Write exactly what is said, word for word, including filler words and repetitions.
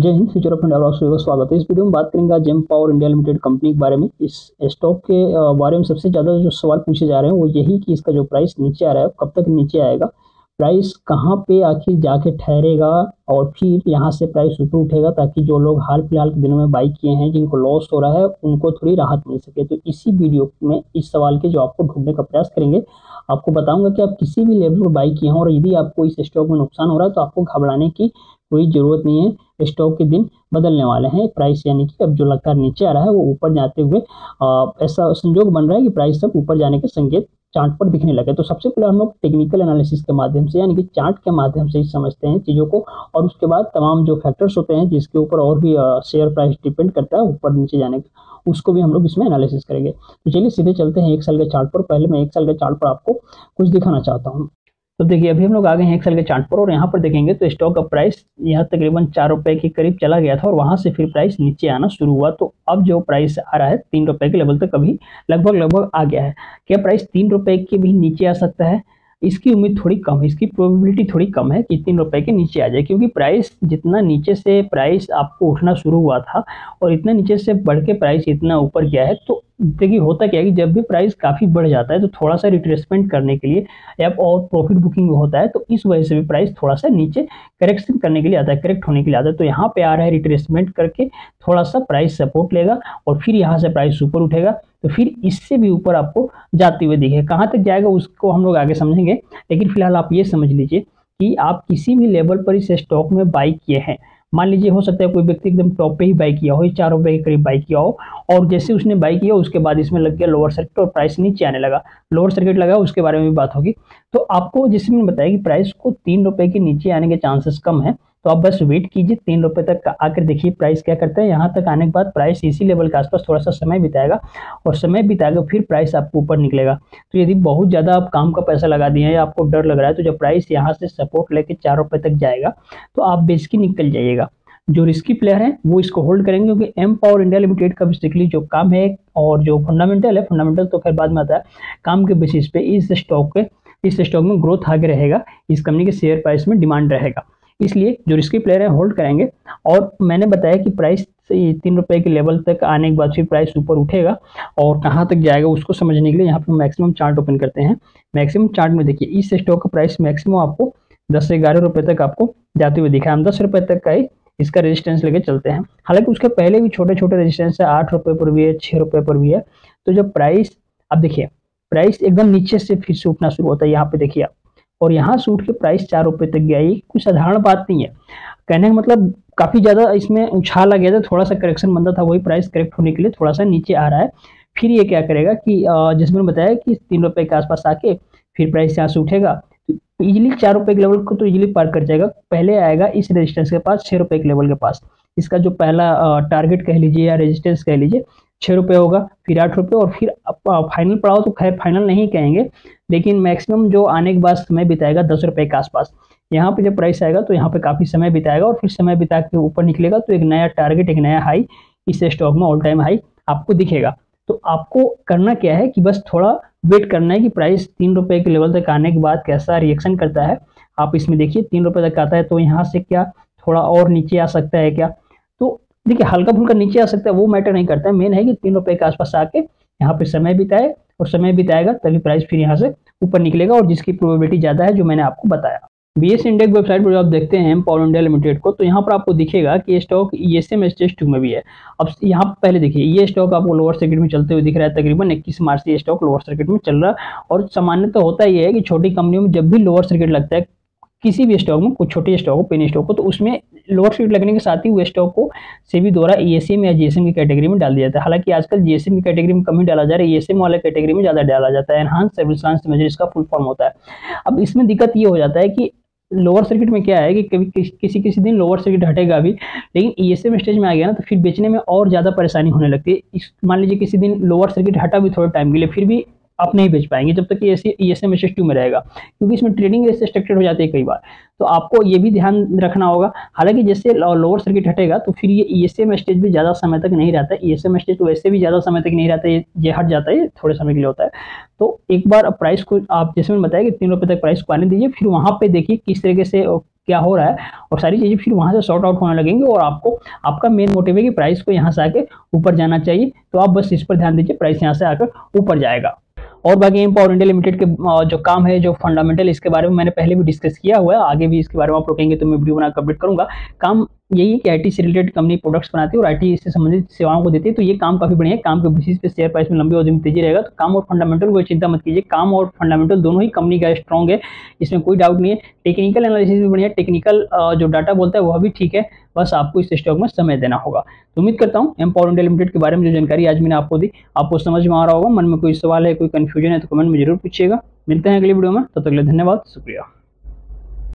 जय Hind, future of India में आप सभी का स्वागत है। इस वीडियो में बात करेंगे आज एम्पावर इंडिया लिमिटेड कंपनी के बारे में। इस स्टॉक के बारे में सबसे ज़्यादा जो सवाल पूछे जा रहे हैं वो यही कि इसका जो प्राइस नीचे आ रहा है कब तक नीचे आएगा, प्राइस कहाँ पे आखिर जाके ठहरेगा और फिर यहाँ से प्राइस ऊपर उठेगा ताकि जो लोग हाल फिलहाल के दिनों में बाई किए हैं, जिनको लॉस हो रहा है, उनको थोड़ी राहत मिल सके। तो इसी वीडियो में इस सवाल के जवाब को ढूंढने का प्रयास करेंगे। आपको बताऊँगा कि आप किसी भी लेवल पर बाई किए हों और यदि आपको इस स्टॉक में नुकसान हो रहा है तो आपको घबराने की कोई ज़रूरत नहीं है। स्टॉक के दिन बदलने वाले हैं। प्राइस यानी कि अब जो लगातार नीचे आ रहा है वो ऊपर जाते हुए आ, ऐसा संयोग बन रहा है कि प्राइस अब ऊपर जाने के संकेत चार्ट पर दिखने लगे। तो सबसे पहले हम लोग टेक्निकल एनालिसिस के माध्यम से यानी कि चार्ट के माध्यम से ही समझते हैं चीज़ों को, और उसके बाद तमाम जो फैक्टर्स होते हैं जिसके ऊपर और भी शेयर प्राइस डिपेंड करता है ऊपर नीचे जाने का, उसको भी हम लोग इसमें एनालिसिस करेंगे। तो चलिए सीधे चलते हैं एक साल के चार्ट पर। पहले मैं एक साल के चार्ट पर आपको कुछ दिखाना चाहता हूँ। तो देखिए अभी हम लोग आ गए हैं एक साल के चार्ट पर और यहाँ पर देखेंगे तो स्टॉक का प्राइस यहाँ तकरीबन चार रुपये के करीब चला गया था और वहाँ से फिर प्राइस नीचे आना शुरू हुआ। तो अब जो प्राइस आ रहा है तीन रुपये के लेवल तक अभी लगभग लगभग आ गया है। क्या प्राइस तीन रुपये के भी नीचे आ सकता है? इसकी उम्मीद थोड़ी कम है, इसकी प्रोबेबिलिटी थोड़ी कम है कि तीन रुपये के नीचे आ जाए, क्योंकि प्राइस जितना नीचे से प्राइस आपको उठना शुरू हुआ था और इतना नीचे से बढ़ के प्राइस इतना ऊपर गया है। तो देखिए होता क्या है कि जब भी प्राइस काफ़ी बढ़ जाता है तो थोड़ा सा रिट्रेसमेंट करने के लिए या और प्रॉफिट बुकिंग होता है, तो इस वजह से भी प्राइस थोड़ा सा नीचे करेक्शन करने के लिए आता है, करेक्ट होने के लिए आता है। तो यहाँ पे आ रहा है रिट्रेसमेंट करके थोड़ा सा प्राइस सपोर्ट लेगा और फिर यहाँ से प्राइस ऊपर उठेगा, तो फिर इससे भी ऊपर आपको जाते हुए दिखेगा। कहाँ तक जाएगा उसको हम लोग आगे समझेंगे, लेकिन फिलहाल आप ये समझ लीजिए कि आप किसी भी लेवल पर इस स्टॉक में बाई किए हैं। मान लीजिए हो सकता है कोई व्यक्ति एकदम टॉप पे ही बाई किया हो, चार रुपये के करीब बाई किया हो, और जैसे उसने बाई किया उसके बाद इसमें लग गया लोअर सर्किट और प्राइस नीचे आने लगा। लोअर सर्किट लगा, उसके बारे में भी बात होगी। तो आपको जैसे मैंने बताया कि प्राइस को तीन रुपये के नीचे आने के चांसेस कम है, तो आप बस वेट कीजिए। तीन रुपये तक आकर देखिए प्राइस क्या करता है। यहाँ तक आने के बाद प्राइस इसी लेवल के आसपास थोड़ा सा समय बिताएगा और समय बिताएगा फिर प्राइस आपको ऊपर निकलेगा। तो यदि बहुत ज़्यादा आप काम का पैसा लगा दिए हैं या आपको डर लग रहा है, तो जब प्राइस यहाँ से सपोर्ट लेके चार रुपये तक जाएगा तो आप बेच के निकल जाइएगा। जो रिस्की प्लेयर हैं वो इसको होल्ड करेंगे, क्योंकि एम्पावर इंडिया लिमिटेड का बेसिकली जो काम है और जो फंडामेंटल है, फंडामेंटल तो खैर बाद में आता है, काम के बेसिस पे इस स्टॉक के इस स्टॉक में ग्रोथ आगे रहेगा, इस कंपनी के शेयर प्राइस में डिमांड रहेगा, इसलिए जो रिस्की प्लेयर है होल्ड करेंगे। और मैंने बताया कि प्राइस तीन रुपये के लेवल तक आने के बाद फिर प्राइस ऊपर उठेगा और कहाँ तक जाएगा उसको समझने के लिए यहाँ पर मैक्सिमम चार्ट ओपन करते हैं। मैक्सिमम चार्ट में देखिए इस स्टॉक का प्राइस मैक्सिमम आपको दस से ग्यारह रुपये तक आपको जाते हुए दिखा है। हम दस रुपये तक का ही इसका रेजिस्टेंस लेके चलते हैं। हालांकि उसके पहले भी छोटे छोटे रेजिस्टेंस है, आठ रुपये पर भी है, छः रुपये पर भी है। तो जब प्राइस आप देखिए प्राइस एकदम नीचे से फिर से उठना शुरू होता है, यहाँ पे देखिए आप, और यहाँ से उठ के प्राइस चार रुपये तक गया। ये कोई साधारण बात नहीं है, कहने का मतलब काफ़ी ज़्यादा इसमें उछाल आ गया था, थोड़ा सा करेक्शन बनता था, वही प्राइस करेक्ट होने के लिए थोड़ा सा नीचे आ रहा है। फिर ये क्या करेगा कि जैसे मैंने बताया कि तीन रुपये के आसपास आके फिर प्राइस यहाँ से उठेगा, इजीली चार रुपये के लेवल को तो इजीली पार कर जाएगा। पहले आएगा इस रेजिस्टेंस के पास, छः रुपये के लेवल के पास। इसका जो पहला टारगेट कह लीजिए या रेजिस्टेंस कह लीजिए छः रुपये होगा, फिर आठ रुपये और फिर फाइनल पड़ाव, तो खैर फाइनल नहीं कहेंगे लेकिन मैक्सिमम जो आने के बाद समय बिताएगा दस रुपये के आसपास। यहाँ पे जब प्राइस आएगा तो यहाँ पे काफ़ी समय बिताएगा और फिर समय बिता के ऊपर निकलेगा, तो एक नया टारगेट, एक नया हाई इस स्टॉक में ऑल टाइम हाई आपको दिखेगा। तो आपको करना क्या है कि बस थोड़ा वेट करना है कि प्राइस तीन रुपये के लेवल तक आने के बाद कैसा रिएक्शन करता है। आप इसमें देखिए तीन रुपये तक आता है तो यहाँ से क्या थोड़ा और नीचे आ सकता है क्या? तो देखिए हल्का फुल्का नीचे आ सकता है, वो मैटर नहीं करता है। मेन है कि तीन रुपये के आसपास आके यहाँ पे समय बिताए और समय बिताएगा तभी प्राइस फिर यहाँ से ऊपर निकलेगा, और जिसकी प्रोबेबिलिटी ज़्यादा है जो मैंने आपको बताया। बीएसई इंडिया की वेबसाइट पर आप देखते हैं एम्पावर इंडिया लिमिटेड को, तो यहाँ पर आपको दिखेगा कि ये स्टॉक ईएसएम स्टेज टू में भी है। अब यहाँ पर पहले देखिए ये स्टॉक आपको लोअर सर्किट में चलते हुए दिख रहा है, तकरीबन इक्कीस मार्च से ये स्टॉक लोअर सर्किट में चल रहा है। और सामान्यतः तो होता ये है कि छोटी कंपनियों में जब भी लोअर सर्किट लगता है किसी भी स्टॉक में, कुछ छोटे स्टॉक हो, पेनी स्टॉक हो, तो उसमें लोअर सर्किट लगने के साथ ही वो स्टॉक को सेबी द्वारा ईएसएम या जीएसएम की कैटेगरी में डाल दिया जाता है। हालांकि आजकल जीएसएम की कैटेगरी में कम ही डाला जा रहा है, ईएसएम वाले कैटेगरी में ज़्यादा डाला जाता है। एनहांस सर्विलांस मेजर इसका फुल फॉर्म होता है। अब इसमें दिक्कत ये हो जाता है कि लोअर सर्किट में क्या है कि कभी किस, किसी किसी दिन लोअर सर्किट हटेगा भी, लेकिन ईएसएम स्टेज में आ गया ना तो फिर बेचने में और ज़्यादा परेशानी होने लगती है। इस मान लीजिए किसी दिन लोअर सर्किट हटा भी थोड़े टाइम के लिए, फिर भी आप नहीं बेच पाएंगे जब तक कि ऐसे ईएसएम स्टेज टू में रहेगा, क्योंकि इसमें ट्रेडिंग ऐसे स्ट्रक्चर हो जाती है कई बार, तो आपको ये भी ध्यान रखना होगा। हालांकि जैसे लोअर सर्किट हटेगा तो फिर ये ईएसएम स्टेज भी ज़्यादा समय तक नहीं रहता है, ईएसएम स्टेज तो वैसे भी ज़्यादा समय तक नहीं रहता है, ये हट जाता है, थोड़े समय के लिए होता है। तो एक बार प्राइस को आप जैसे मैंने बताया कि तीन रुपये तक प्राइस को आने दीजिए, फिर वहाँ पर देखिए किस तरीके से क्या हो रहा है, और सारी चीज़ें फिर वहाँ से शॉर्ट आउट होने लगेंगी। और आपको आपका मेन मोटिव है कि प्राइस को यहाँ से आके ऊपर जाना चाहिए, तो आप बस इस पर ध्यान दीजिए, प्राइस यहाँ से आकर ऊपर जाएगा। और बाकी एम्पावर इंडिया लिमिटेड के जो काम है, जो फंडामेंटल, इसके बारे में मैंने पहले भी डिस्कस किया हुआ है, आगे भी इसके बारे में आप लोग कहेंगे तो मैं वीडियो बनाकर अपडेट करूँगा। काम यही है कि आईटी से रिलेटेड कंपनी प्रोडक्ट्स बनाती है और आईटी से संबंधित सेवाओं को देती है, तो ये काम काफी बढ़िया है। काम के बेसिस पे शेयर प्राइस में लंबी अवधि में तेजी रहेगा, तो काम और फंडामेंटल कोई चिंता मत कीजिए, काम और फंडामेंटल दोनों ही कंपनी का स्ट्रॉन्ग है, इसमें कोई डाउट नहीं है। टेक्निकल एनालिसिस भी बढ़िया, टेक्निकल जो डाटा बोलता है वह भी ठीक है, बस आपको इस स्टॉक में समय देना होगा। तो उम्मीद करता हूँ एम्पावर इंडिया लिमिटेड के बारे में जो जानकारी आज मैंने आपको दी आपको समझ में आ रहा होगा। मन में कोई सवाल है, कोई कन्फ्यूजन है तो कमेंट में जरूर पूछिएगा। मिलते हैं अगली वीडियो में, तब तक के लिए धन्यवाद, शुक्रिया।